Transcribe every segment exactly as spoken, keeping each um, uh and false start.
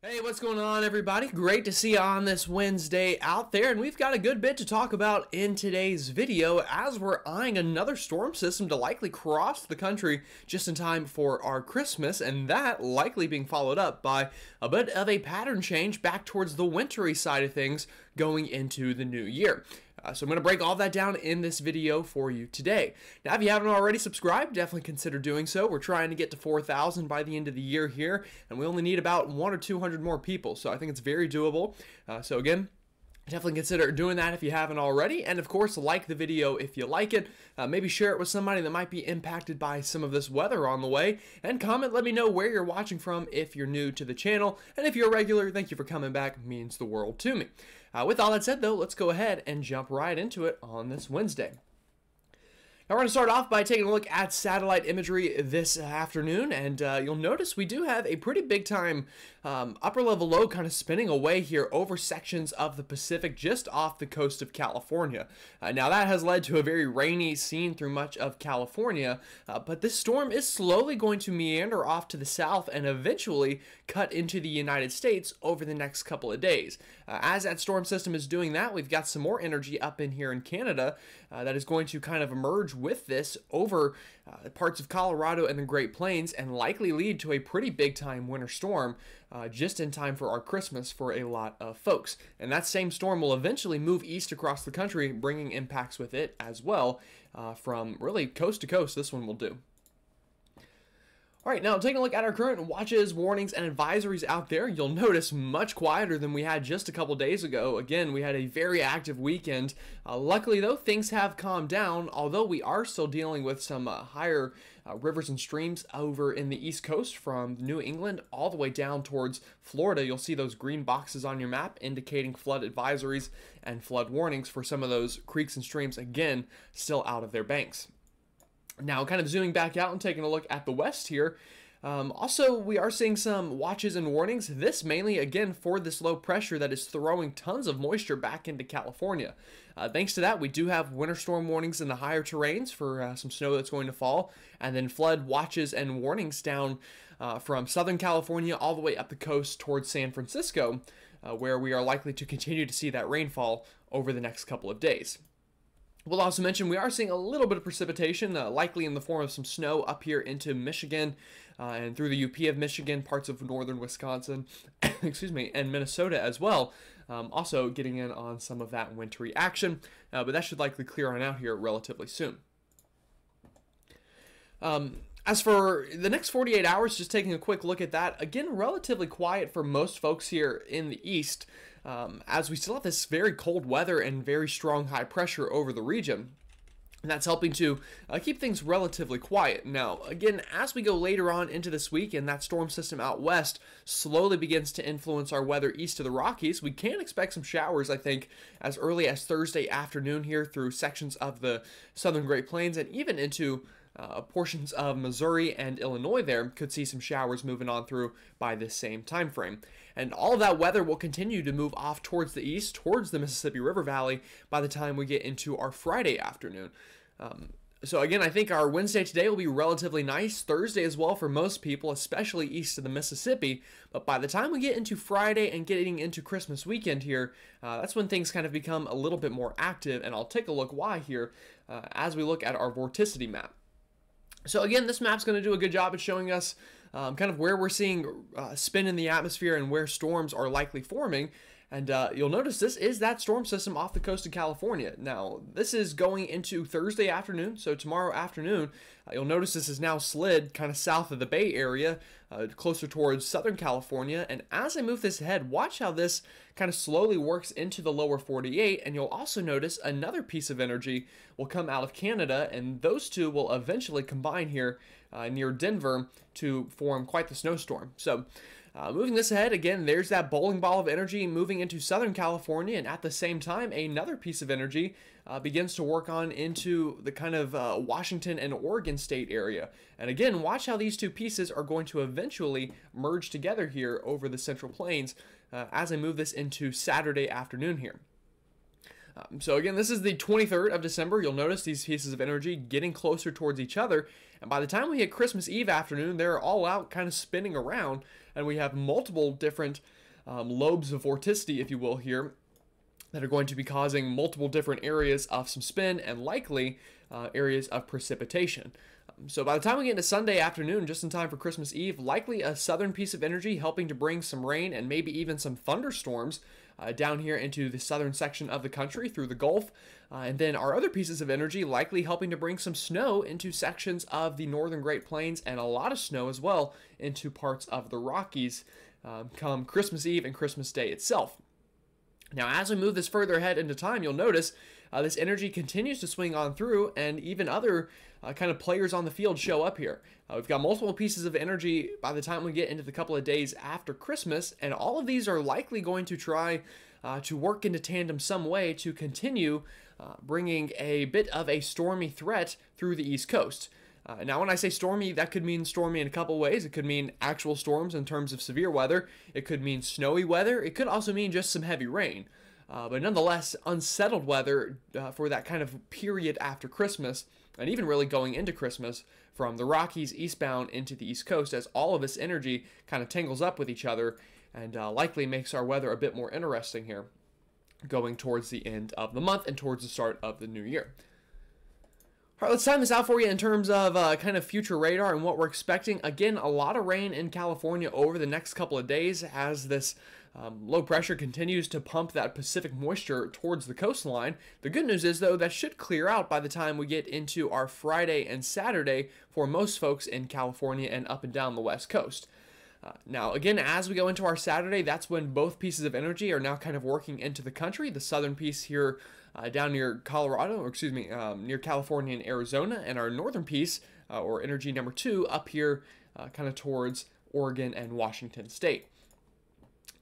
Hey, what's going on, everybody? Great to see you on this Wednesday out there, and we've got a good bit to talk about in today's video as we're eyeing another storm system to likely cross the country just in time for our Christmas, and that likely being followed up by a bit of a pattern change back towards the wintry side of things going into the new year. Uh, so I'm going to break all that down in this video for you today. Now, if you haven't already subscribed, definitely consider doing so. We're trying to get to four thousand by the end of the year here, and we only need about one or two hundred more people. So I think it's very doable. Uh, so again, definitely consider doing that if you haven't already. And of course, like the video if you like it. Uh, maybe share it with somebody that might be impacted by some of this weather on the way. And comment, let me know where you're watching from if you're new to the channel. And if you're a regular, thank you for coming back. It means the world to me. Uh, with all that said, though, let's go ahead and jump right into it on this Wednesday. Now we're going to start off by taking a look at satellite imagery this afternoon, and uh, you'll notice we do have a pretty big time um, upper level low kind of spinning away here over sections of the Pacific just off the coast of California. Uh, now that has led to a very rainy scene through much of California, uh, but this storm is slowly going to meander off to the south and eventually cut into the United States over the next couple of days. Uh, as that storm system is doing that, we've got some more energy up in here in Canada uh, that is going to kind of emerge with this over uh, parts of Colorado and the Great Plains and likely lead to a pretty big time winter storm uh, just in time for our Christmas for a lot of folks. And that same storm will eventually move east across the country, bringing impacts with it as well uh, from really coast to coast. This one will do. All right, now taking a look at our current watches, warnings, and advisories out there, you'll notice much quieter than we had just a couple days ago. Again, we had a very active weekend. Uh, luckily, though, things have calmed down, although we are still dealing with some uh, higher uh, rivers and streams over in the East Coast from New England all the way down towards Florida. You'll see those green boxes on your map indicating flood advisories and flood warnings for some of those creeks and streams, again, still out of their banks. Now, kind of zooming back out and taking a look at the west here, um, also we are seeing some watches and warnings, this mainly again for this low pressure that is throwing tons of moisture back into California. Uh, thanks to that, we do have winter storm warnings in the higher terrains for uh, some snow that's going to fall, and then flood watches and warnings down uh, from Southern California all the way up the coast towards San Francisco, uh, where we are likely to continue to see that rainfall over the next couple of days. We'll also mention we are seeing a little bit of precipitation, uh, likely in the form of some snow up here into Michigan uh, and through the U P of Michigan, parts of northern Wisconsin, excuse me, and Minnesota as well. Um, also getting in on some of that wintry action, uh, but that should likely clear on out here relatively soon. Um, As for the next forty-eight hours, just taking a quick look at that, again, relatively quiet for most folks here in the east, um, as we still have this very cold weather and very strong high pressure over the region. And that's helping to uh, keep things relatively quiet. Now, again, as we go later on into this week and that storm system out west slowly begins to influence our weather east of the Rockies, we can expect some showers, I think, as early as Thursday afternoon here through sections of the southern Great Plains and even into uh, portions of Missouri and Illinois there. Could see some showers moving on through by this same time frame. And all of that weather will continue to move off towards the east, towards the Mississippi River Valley by the time we get into our Friday afternoon. Um, so again, I think our Wednesday today will be relatively nice, Thursday as well for most people, especially east of the Mississippi, but by the time we get into Friday and getting into Christmas weekend here, uh, that's when things kind of become a little bit more active, and I'll take a look why here uh, as we look at our vorticity map. So again, this map's going to do a good job at showing us um, kind of where we're seeing uh, spin in the atmosphere and where storms are likely forming. And uh, you'll notice this is that storm system off the coast of California. Now, this is going into Thursday afternoon, so tomorrow afternoon. Uh, you'll notice this is now slid kind of south of the Bay Area, uh, closer towards Southern California. And as I move this ahead, watch how this kind of slowly works into the lower forty-eight. And you'll also notice another piece of energy will come out of Canada, and those two will eventually combine here uh, near Denver to form quite the snowstorm. So Uh, moving this ahead, again, there's that bowling ball of energy moving into Southern California, and at the same time, another piece of energy uh, begins to work on into the kind of uh, Washington and Oregon state area. And again, watch how these two pieces are going to eventually merge together here over the Central Plains uh, as I move this into Saturday afternoon here. Um, so again, this is the twenty-third of December. You'll notice these pieces of energy getting closer towards each other. And by the time we hit Christmas Eve afternoon, they're all out kind of spinning around. And we have multiple different um, lobes of vorticity, if you will, here that are going to be causing multiple different areas of some spin and likely uh, areas of precipitation. Um, so by the time we get into Sunday afternoon, just in time for Christmas Eve, likely a southern piece of energy helping to bring some rain and maybe even some thunderstorms Uh, down here into the southern section of the country through the Gulf. Uh, and then our other pieces of energy likely helping to bring some snow into sections of the northern Great Plains and a lot of snow as well into parts of the Rockies um, come Christmas Eve and Christmas Day itself. Now, as we move this further ahead into time, you'll notice uh, this energy continues to swing on through, and even other uh, kind of players on the field show up here. Uh, we've got multiple pieces of energy by the time we get into the couple of days after Christmas, and all of these are likely going to try uh, to work into tandem some way to continue uh, bringing a bit of a stormy threat through the East Coast. Uh, now, when I say stormy, that could mean stormy in a couple ways. It could mean actual storms in terms of severe weather. It could mean snowy weather. It could also mean just some heavy rain. Uh, but nonetheless, unsettled weather uh, for that kind of period after Christmas, and even really going into Christmas from the Rockies eastbound into the East Coast, as all of this energy kind of tangles up with each other and uh, likely makes our weather a bit more interesting here going towards the end of the month and towards the start of the new year. All right, let's time this out for you in terms of uh, kind of future radar and what we're expecting. Again, a lot of rain in California over the next couple of days as this um, low pressure continues to pump that Pacific moisture towards the coastline. The good news is, though, that should clear out by the time we get into our Friday and Saturday for most folks in California and up and down the West Coast. Uh, now, again, as we go into our Saturday, that's when both pieces of energy are now kind of working into the country. The southern piece here uh, down near Colorado, or excuse me, um, near California and Arizona, and our northern piece, uh, or energy number two, up here uh, kind of towards Oregon and Washington State.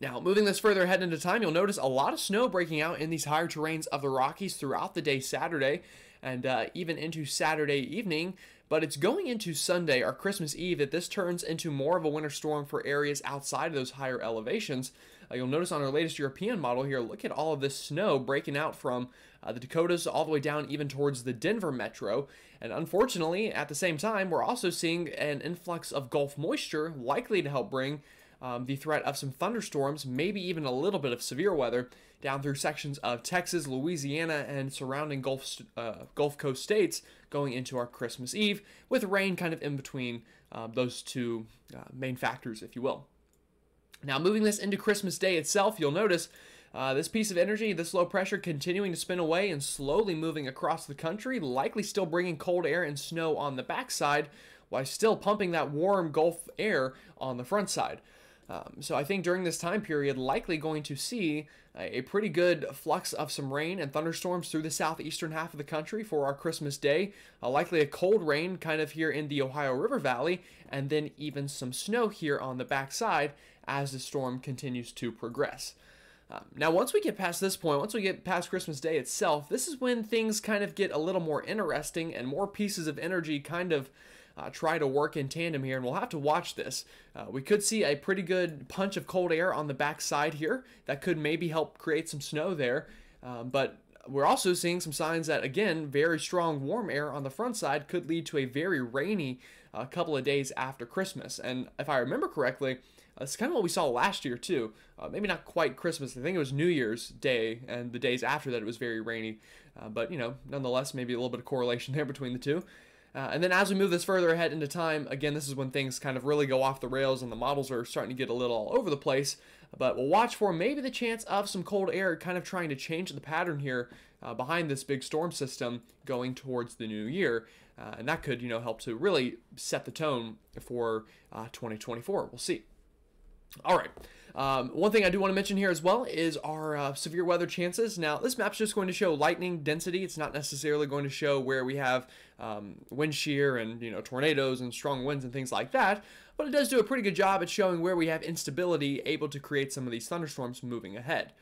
Now, moving this further ahead into time, you'll notice a lot of snow breaking out in these higher terrains of the Rockies throughout the day Saturday and uh, even into Saturday evening. But it's going into Sunday or Christmas Eve that this turns into more of a winter storm for areas outside of those higher elevations. Uh, you'll notice on our latest European model here, look at all of this snow breaking out from uh, the Dakotas all the way down even towards the Denver metro. And unfortunately, at the same time, we're also seeing an influx of Gulf moisture likely to help bring um, the threat of some thunderstorms, maybe even a little bit of severe weather down through sections of Texas, Louisiana, and surrounding Gulf, uh, Gulf Coast states going into our Christmas Eve, with rain kind of in between uh, those two uh, main factors, if you will. Now, moving this into Christmas Day itself, you'll notice uh, this piece of energy, this low pressure, continuing to spin away and slowly moving across the country, likely still bringing cold air and snow on the backside, while still pumping that warm Gulf air on the front side. Um, so I think during this time period, likely going to see a, a pretty good flux of some rain and thunderstorms through the southeastern half of the country for our Christmas Day, uh, likely a cold rain kind of here in the Ohio River Valley, and then even some snow here on the backside as the storm continues to progress. Um, now, once we get past this point, once we get past Christmas Day itself, this is when things kind of get a little more interesting and more pieces of energy kind of Uh, try to work in tandem here, and we'll have to watch this. Uh, we could see a pretty good punch of cold air on the backside here that could maybe help create some snow there, um, but we're also seeing some signs that, again, very strong warm air on the front side could lead to a very rainy uh, couple of days after Christmas. And if I remember correctly, that's kind of what we saw last year too. Uh, maybe not quite Christmas. I think it was New Year's Day and the days after that it was very rainy, uh, but you know, nonetheless, maybe a little bit of correlation there between the two. Uh, and then as we move this further ahead into time, again, this is when things kind of really go off the rails and the models are starting to get a little all over the place. But we'll watch for maybe the chance of some cold air kind of trying to change the pattern here uh, behind this big storm system going towards the new year. Uh, and that could, you know, help to really set the tone for uh, twenty twenty-four. We'll see. All right. Um, one thing I do want to mention here as well is our uh, severe weather chances. Now, this map's just going to show lightning density. It's not necessarily going to show where we have um, wind shear and, you know, tornadoes and strong winds and things like that. But it does do a pretty good job at showing where we have instability able to create some of these thunderstorms moving ahead.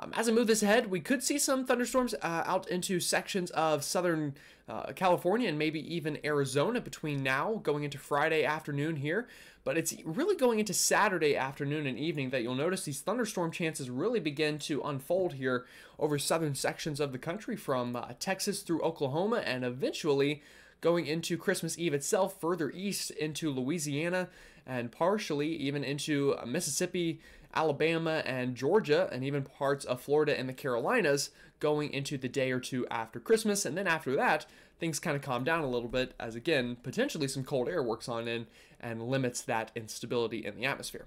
Um, as I move this ahead, we could see some thunderstorms uh, out into sections of southern uh, California and maybe even Arizona between now going into Friday afternoon here. But it's really going into Saturday afternoon and evening that you'll notice these thunderstorm chances really begin to unfold here over southern sections of the country from uh, Texas through Oklahoma and eventually going into Christmas Eve itself, further east into Louisiana and partially even into Mississippi, Alabama, and Georgia, and even parts of Florida and the Carolinas going into the day or two after Christmas. And then after that, things kind of calm down a little bit as, again, potentially some cold air works on in and limits that instability in the atmosphere.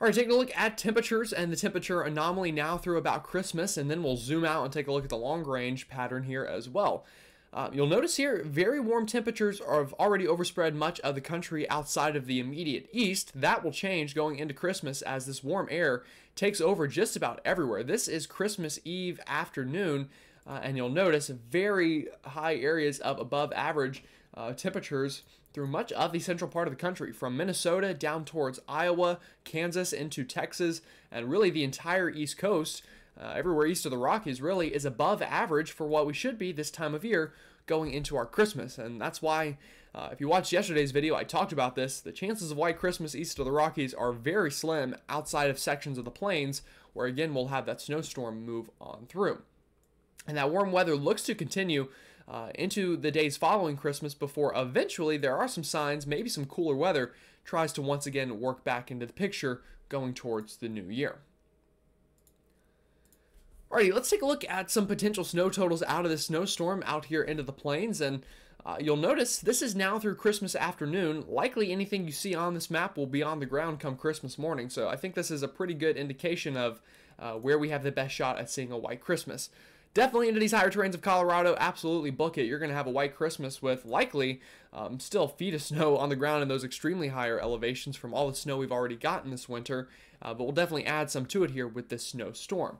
All right, taking a look at temperatures and the temperature anomaly now through about Christmas, and then we'll zoom out and take a look at the long range pattern here as well. Uh, you'll notice here, very warm temperatures are, have already overspread much of the country outside of the immediate east. That will change going into Christmas as this warm air takes over just about everywhere. This is Christmas Eve afternoon, uh, and you'll notice very high areas of above average uh, temperatures through much of the central part of the country, from Minnesota down towards Iowa, Kansas, into Texas, and really the entire East Coast. Uh, everywhere east of the Rockies really is above average for what we should be this time of year going into our Christmas. And that's why, uh, if you watched yesterday's video, I talked about this. The chances of white Christmas east of the Rockies are very slim outside of sections of the plains where, again, we'll have that snowstorm move on through. And that warm weather looks to continue uh, into the days following Christmas before eventually there are some signs, maybe some cooler weather tries to once again work back into the picture going towards the new year. Alrighty, let's take a look at some potential snow totals out of this snowstorm out here into the plains, and uh, you'll notice this is now through Christmas afternoon. Likely anything you see on this map will be on the ground come Christmas morning, so I think this is a pretty good indication of uh, where we have the best shot at seeing a white Christmas. Definitely into these higher terrains of Colorado, absolutely book it. You're going to have a white Christmas with likely um, still feet of snow on the ground in those extremely higher elevations from all the snow we've already gotten this winter, uh, but we'll definitely add some to it here with this snowstorm.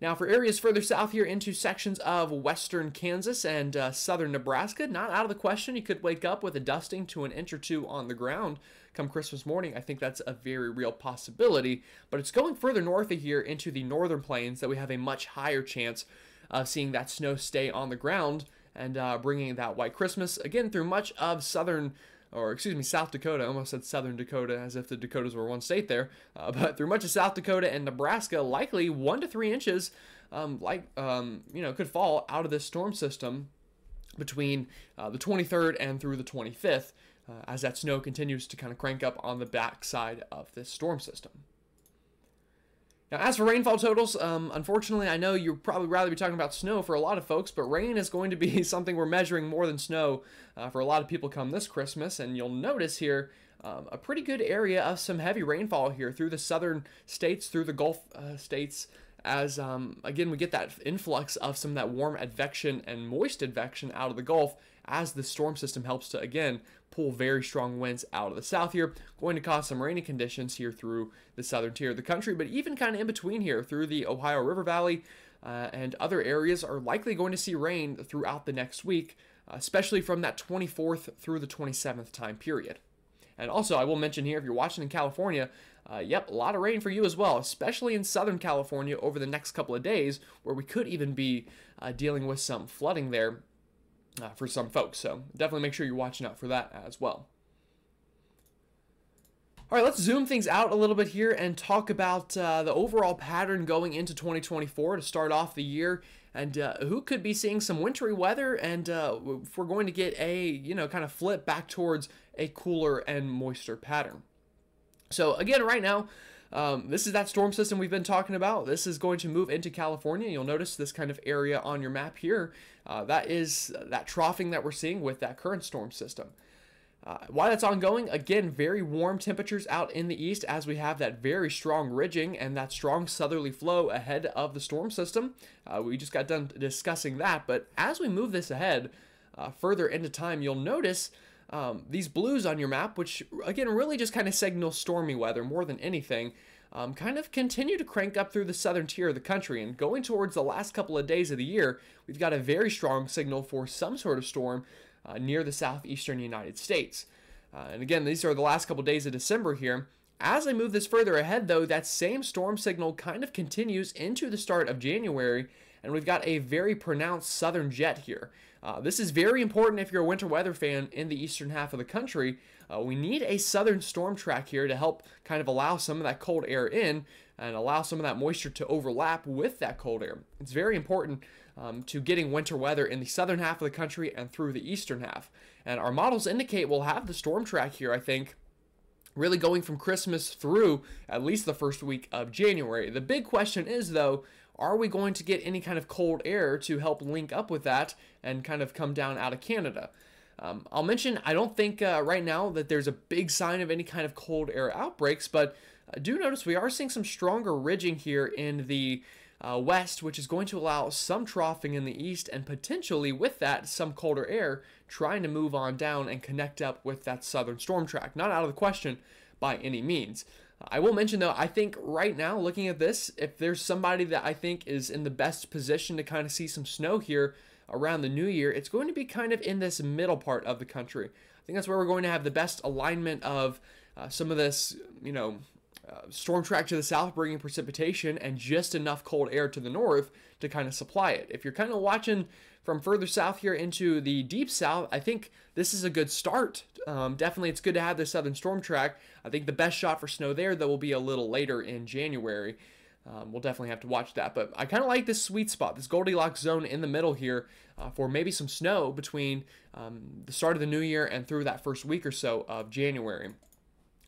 Now for areas further south here into sections of western Kansas and uh, southern Nebraska, not out of the question. You could wake up with a dusting to an inch or two on the ground come Christmas morning. I think that's a very real possibility, but it's going further north of here into the northern plains that we have a much higher chance of seeing that snow stay on the ground and uh, bringing that white Christmas, again, through much of southern or excuse me, South Dakota. I almost said Southern Dakota as if the Dakotas were one state there. Uh, but through much of South Dakota and Nebraska, likely one to three inches um, like, um, you know, could fall out of this storm system between uh, the twenty-third and through the twenty-fifth uh, as that snow continues to kind of crank up on the backside of this storm system. Now, as for rainfall totals, um, unfortunately, I know you'd probably rather be talking about snow for a lot of folks, but rain is going to be something we're measuring more than snow uh, for a lot of people come this Christmas. And you'll notice here um, a pretty good area of some heavy rainfall here through the southern states, through the Gulf uh, states, as, um, again, we get that influx of some of that warm advection and moist advection out of the Gulf as the storm system helps to, again, pull very strong winds out of the south here, going to cause some rainy conditions here through the southern tier of the country, but even kind of in between here through the Ohio River Valley uh, and other areas are likely going to see rain throughout the next week, especially from that twenty-fourth through the twenty-seventh time period. And also, I will mention here, if you're watching in California, uh, yep, a lot of rain for you as well, especially in Southern California over the next couple of days, where we could even be uh, dealing with some flooding there Uh, for some folks, so definitely make sure you're watching out for that as well. All right, let's zoom things out a little bit here and talk about uh, the overall pattern going into twenty twenty-four to start off the year, and uh, who could be seeing some wintry weather, and uh, if we're going to get a you know kind of flip back towards a cooler and moister pattern. So again, right now, Um, this is that storm system we've been talking about. This is going to move into California. You'll notice this kind of area on your map here. Uh, that is that troughing that we're seeing with that current storm system. Uh, while that's ongoing, again, very warm temperatures out in the east as we have that very strong ridging and that strong southerly flow ahead of the storm system. Uh, we just got done discussing that, but as we move this ahead uh, further into time, you'll notice Um, these blues on your map, which again really just kind of signal stormy weather more than anything, um, kind of continue to crank up through the southern tier of the country, and going towards the last couple of days of the year, we've got a very strong signal for some sort of storm uh, near the southeastern United States. Uh, and again, these are the last couple of days of December here. As I move this further ahead, though, that same storm signal kind of continues into the start of January, and we've got a very pronounced southern jet here. Uh, this is very important if you're a winter weather fan in the eastern half of the country. Uh, we need a southern storm track here to help kind of allow some of that cold air in and allow some of that moisture to overlap with that cold air. It's very important um, to getting winter weather in the southern half of the country and through the eastern half. And our models indicate we'll have the storm track here, I think, really going from Christmas through at least the first week of January. The big question is, though, are we going to get any kind of cold air to help link up with that and kind of come down out of Canada? Um, I'll mention, I don't think uh, right now that there's a big sign of any kind of cold air outbreaks, but I do notice we are seeing some stronger ridging here in the uh, west, which is going to allow some troughing in the east and potentially with that some colder air trying to move on down and connect up with that southern storm track. Not out of the question by any means. I will mention, though, I think right now, looking at this, if there's somebody that I think is in the best position to kind of see some snow here around the new year, it's going to be kind of in this middle part of the country. I think that's where we're going to have the best alignment of uh, some of this, you know, uh, storm track to the south bringing precipitation and just enough cold air to the north to kind of supply it. If you're kind of watching from further south here into the deep south, I think this is a good start. Um, definitely, it's good to have this southern storm track. I think the best shot for snow there, though, will be a little later in January. Um, we'll definitely have to watch that. But I kind of like this sweet spot, this Goldilocks zone in the middle here uh, for maybe some snow between um, the start of the new year and through that first week or so of January.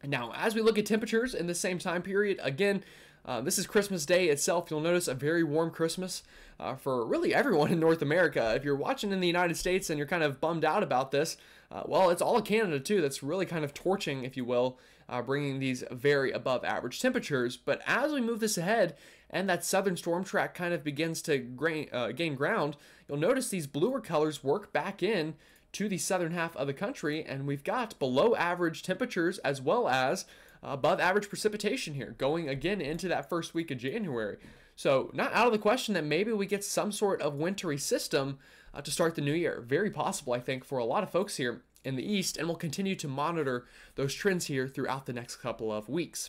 Now, as we look at temperatures in the same time period, again, Uh, this is Christmas Day itself. You'll notice a very warm Christmas uh, for really everyone in North America. If you're watching in the United States and you're kind of bummed out about this, uh, well, it's all of Canada too that's really kind of torching, if you will, uh, bringing these very above average temperatures. But as we move this ahead and that southern storm track kind of begins to gain, uh, gain ground, you'll notice these bluer colors work back in to the southern half of the country, and we've got below average temperatures as well as above average precipitation here going again into that first week of January. So not out of the question that maybe we get some sort of wintry system uh, to start the new year. Very possible, I think, for a lot of folks here in the east, and we'll continue to monitor those trends here throughout the next couple of weeks.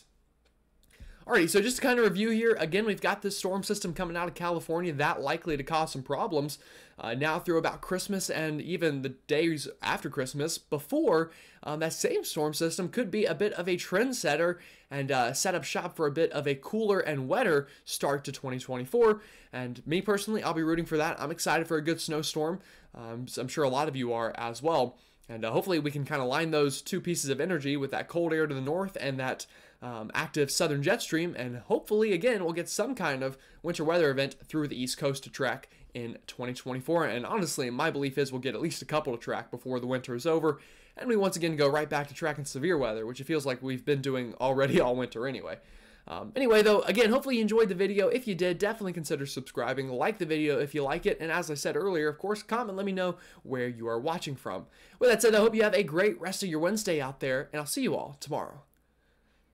Alrighty, so just to kind of review here, again, we've got this storm system coming out of California that likely to cause some problems uh, now through about Christmas and even the days after Christmas. Before, um, that same storm system could be a bit of a trendsetter and uh, set up shop for a bit of a cooler and wetter start to twenty twenty-four. And me personally, I'll be rooting for that. I'm excited for a good snowstorm. Um, so I'm sure a lot of you are as well. And uh, hopefully we can kind of line those two pieces of energy with that cold air to the north and that Um, active southern jet stream, and hopefully again we'll get some kind of winter weather event through the East Coast to track in twenty twenty-four. And honestly, my belief is we'll get at least a couple to track before the winter is over, and we once again go right back to tracking severe weather, which it feels like we've been doing already all winter anyway. Um, anyway, though, again, hopefully you enjoyed the video. If you did, definitely consider subscribing, like the video if you like it, and as I said earlier, of course, comment, let me know where you are watching from. With that said, I hope you have a great rest of your Wednesday out there, and I'll see you all tomorrow.